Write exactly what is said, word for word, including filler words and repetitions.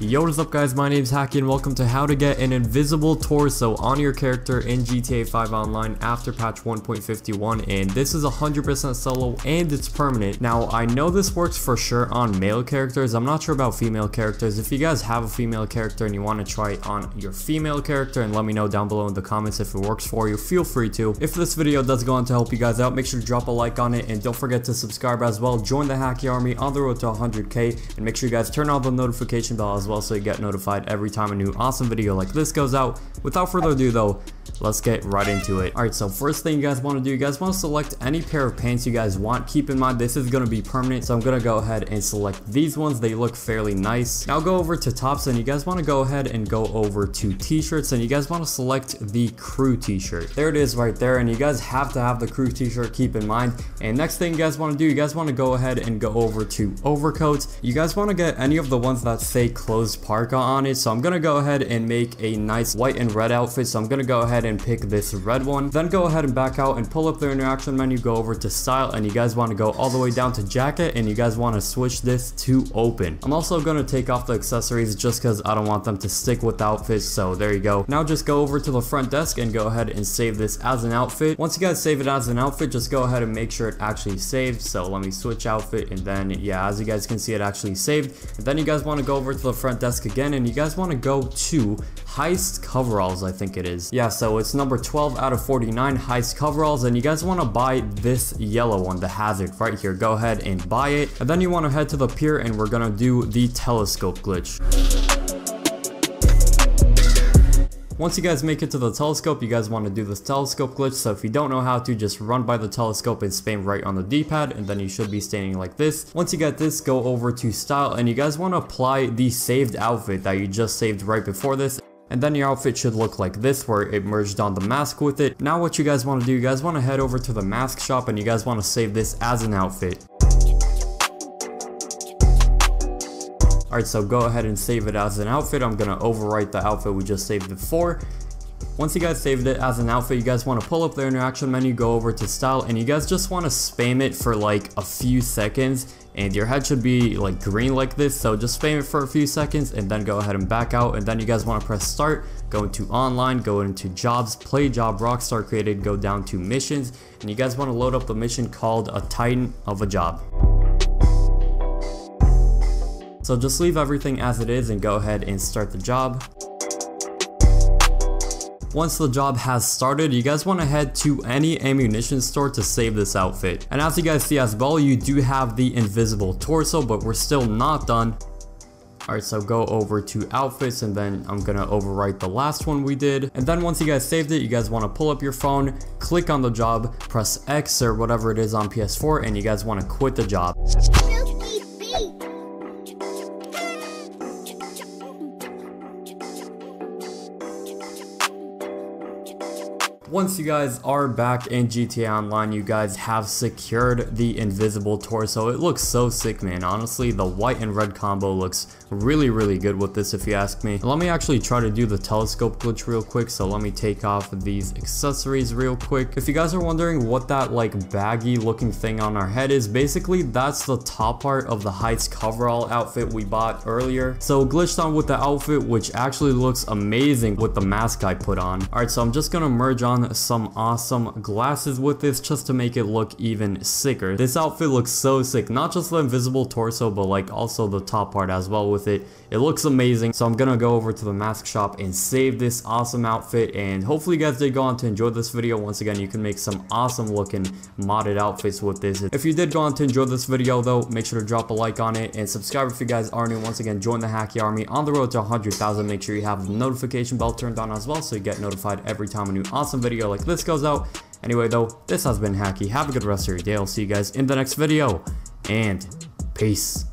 Yo, what's up guys, my name's Hacky and welcome to how to get an invisible torso on your character in G T A five Online after patch one point fifty-one, and this is one hundred percent solo and it's permanent. Now I know this works for sure on male characters, I'm not sure about female characters. If you guys have a female character and you want to try it on your female character, and let me know down below in the comments if it works for you, feel free to. If this video does go on to help you guys out, make sure to drop a like on it and don't forget to subscribe as well. Join the Hacky Army on the road to one hundred K and make sure you guys turn on the notification bell as well well so you get notified every time a new awesome video like this goes out. Without further ado though, let's get right into it. Alright, so first thing you guys want to do, you guys want to select any pair of pants you guys want. Keep in mind this is going to be permanent, so I'm going to go ahead and select these ones. They look fairly nice. Now go over to tops and you guys want to go ahead and go over to t-shirts and you guys want to select the crew t-shirt. There it is right there, and you guys have to have the crew t-shirt, keep in mind. And next thing you guys want to do, you guys want to go ahead and go over to overcoats. You guys want to get any of the ones that say closed parka on it, so I'm going to go ahead and make a nice white and red outfit. So I'm going to go ahead and pick this red one, then go ahead and back out and pull up the interaction menu, go over to style, and you guys want to go all the way down to jacket and you guys want to switch this to open. I'm also going to take off the accessories just because I don't want them to stick with outfits, so there you go. Now just go over to the front desk and go ahead and save this as an outfit. Once you guys save it as an outfit, just go ahead and make sure it actually saved. So let me switch outfit, and then yeah, as you guys can see, it actually saved. And then you guys want to go over to the front desk again and you guys want to go to Heist Coveralls, I think it is. Yeah, so it's number twelve out of forty-nine, Heist Coveralls, and you guys want to buy this yellow one, the Hazard right here. Go ahead and buy it, and then you want to head to the pier and we're gonna do the telescope glitch. Once you guys make it to the telescope, you guys want to do this telescope glitch. So if you don't know how to, just run by the telescope and spam right on the D-pad, and then you should be standing like this. Once you get this, go over to style and you guys want to apply the saved outfit that you just saved right before this. And then your outfit should look like this, where it merged on the mask with it. Now what you guys want to do, you guys want to head over to the mask shop and you guys want to save this as an outfit. Alright, so go ahead and save it as an outfit. I'm going to overwrite the outfit we just saved it for. Once you guys saved it as an outfit, you guys want to pull up the interaction menu, go over to style, and you guys just want to spam it for like a few seconds. And your head should be like green like this, so just spam it for a few seconds and then go ahead and back out. And then you guys want to press start, go into online, go into jobs, play job, rockstar created, go down to missions, and you guys want to load up the mission called a Titan of a Job. So just leave everything as it is and go ahead and start the job. Once the job has started, you guys want to head to any ammunition store to save this outfit. And as you guys see as well, you do have the invisible torso, but we're still not done. Alright, so go over to outfits and then I'm going to overwrite the last one we did. And then once you guys saved it, you guys want to pull up your phone, click on the job, press X or whatever it is on P S four, and you guys want to quit the job. Once you guys are back in G T A Online, you guys have secured the invisible torso. It looks so sick, man. Honestly, the white and red combo looks really, really good with this, if you ask me. Let me actually try to do the telescope glitch real quick. So let me take off these accessories real quick. If you guys are wondering what that like baggy looking thing on our head is, basically that's the top part of the Heist coverall outfit we bought earlier. So glitched on with the outfit, which actually looks amazing with the mask I put on. Alright, so I'm just gonna merge on some awesome glasses with this just to make it look even sicker. This outfit looks so sick, not just the invisible torso but like also the top part as well with it. It looks amazing. So I'm gonna go over to the mask shop and save this awesome outfit, and hopefully you guys did go on to enjoy this video. Once again, you can make some awesome looking modded outfits with this. If you did go on to enjoy this video though, make sure to drop a like on it and subscribe if you guys are new. Once again, join the Hacky Army on the road to one hundred thousand. Make sure you have the notification bell turned on as well so you get notified every time a new awesome video like this goes out. Anyway though, this has been Hakiii. Have a good rest of your day. I'll see you guys in the next video, and peace.